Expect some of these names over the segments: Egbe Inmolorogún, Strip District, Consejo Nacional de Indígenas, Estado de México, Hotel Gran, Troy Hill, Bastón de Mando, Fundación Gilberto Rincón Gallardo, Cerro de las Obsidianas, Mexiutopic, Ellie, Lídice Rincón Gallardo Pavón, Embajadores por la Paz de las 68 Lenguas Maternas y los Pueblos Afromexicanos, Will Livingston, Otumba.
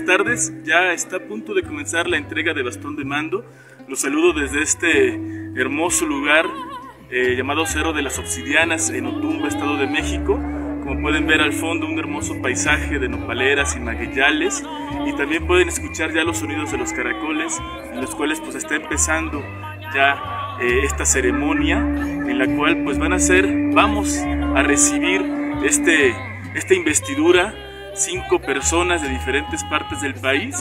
Buenas tardes, ya está a punto de comenzar la entrega de Bastón de Mando. Los saludo desde este hermoso lugar llamado Cerro de las Obsidianas en Otumba, Estado de México. Como pueden ver al fondo, un hermoso paisaje de nopaleras y magueyales, y también pueden escuchar ya los sonidos de los caracoles, en los cuales pues está empezando ya esta ceremonia en la cual pues vamos a recibir esta investidura, 5 personas de diferentes partes del país,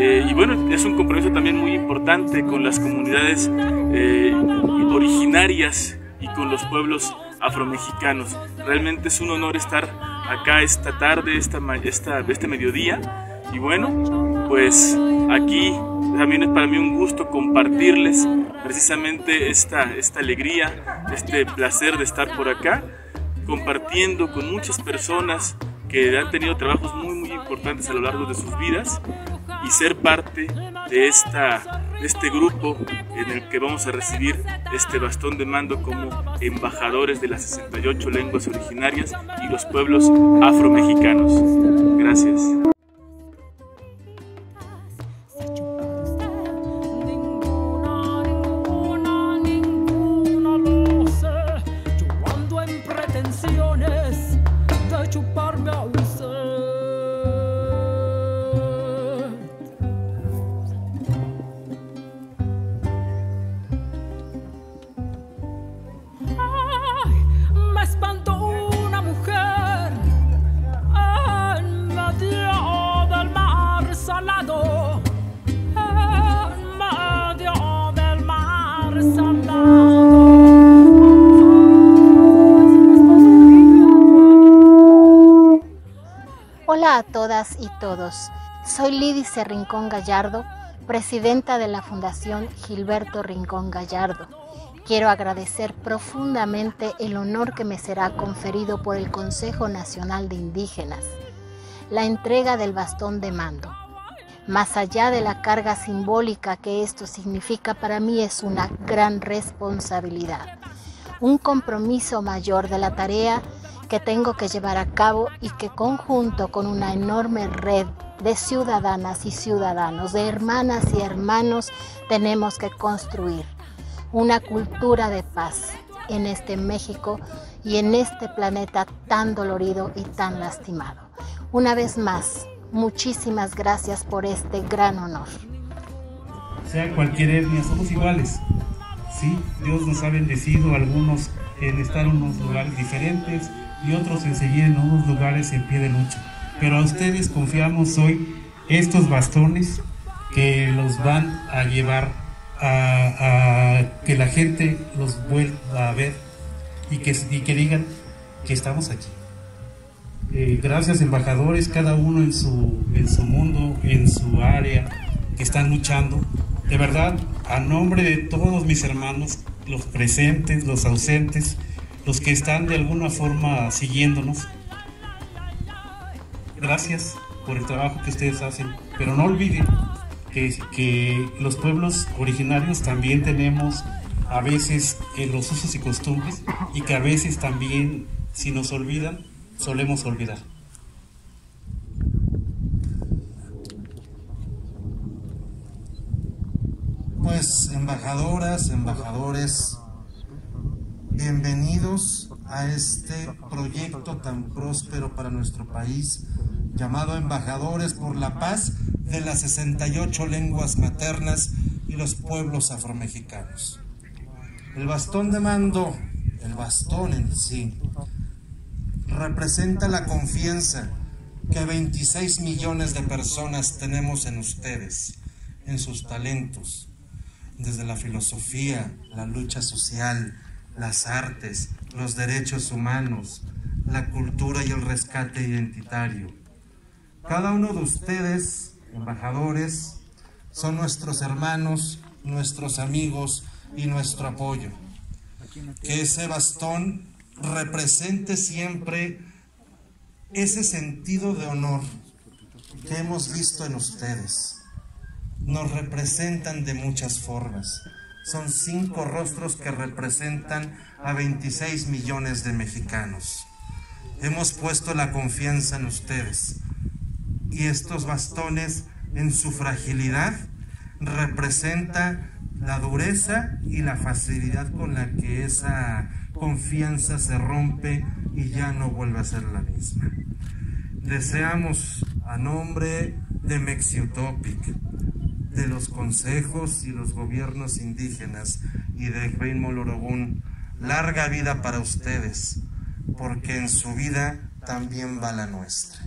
y bueno, es un compromiso también muy importante con las comunidades originarias y con los pueblos afromexicanos. Realmente es un honor estar acá esta tarde, este mediodía, y bueno, pues aquí también es para mí un gusto compartirles precisamente esta alegría, este placer de estar por acá, compartiendo con muchas personas que han tenido trabajos muy muy importantes a lo largo de sus vidas, y ser parte de este grupo en el que vamos a recibir este bastón de mando como embajadores de las 68 lenguas originarias y los pueblos afromexicanos. Gracias. Hola a todas y todos, soy Lídice Rincón Gallardo, presidenta de la Fundación Gilberto Rincón Gallardo. Quiero agradecer profundamente el honor que me será conferido por el Consejo Nacional de Indígenas, la entrega del bastón de mando. Más allá de la carga simbólica que esto significa, para mí es una gran responsabilidad, un compromiso mayor de la tarea que tengo que llevar a cabo y que, conjunto con una enorme red de ciudadanas y ciudadanos, de hermanas y hermanos, tenemos que construir una cultura de paz en este México y en este planeta tan dolorido y tan lastimado. Una vez más, muchísimas gracias por este gran honor. Sea cualquier etnia, somos iguales, ¿sí? Dios nos ha bendecido, algunos en estar en unos lugares diferentes y otros en seguir en unos lugares en pie de lucha. Pero a ustedes confiamos hoy estos bastones que los van a llevar a que la gente los vuelva a ver y que digan que estamos aquí. Gracias, embajadores, cada uno en su mundo, en su área, que están luchando. De verdad, a nombre de todos mis hermanos, los presentes, los ausentes, los que están de alguna forma siguiéndonos, gracias por el trabajo que ustedes hacen, pero no olviden que los pueblos originarios también tenemos a veces los usos y costumbres, y que a veces también, si nos olvidan, solemos olvidar. Pues, embajadoras, embajadores, bienvenidos a este proyecto tan próspero para nuestro país llamado Embajadores por la Paz de las 68 Lenguas Maternas y los Pueblos Afromexicanos. El bastón de mando, el bastón en sí, representa la confianza que 26 millones de personas tenemos en ustedes, en sus talentos, desde la filosofía, la lucha social, las artes, los derechos humanos, la cultura y el rescate identitario. Cada uno de ustedes, embajadores, son nuestros hermanos, nuestros amigos y nuestro apoyo. Que ese bastón represente siempre ese sentido de honor que hemos visto en ustedes. Nos representan de muchas formas. Son 5 rostros que representan a 26 millones de mexicanos. Hemos puesto la confianza en ustedes. y estos bastones en su fragilidad representa la dureza y la facilidad con la que esa confianza se rompe y ya no vuelve a ser la misma. Deseamos a nombre de Mexiutopic, de los consejos y los gobiernos indígenas y de Egbe Inmolorogún, larga vida para ustedes, porque en su vida también va la nuestra.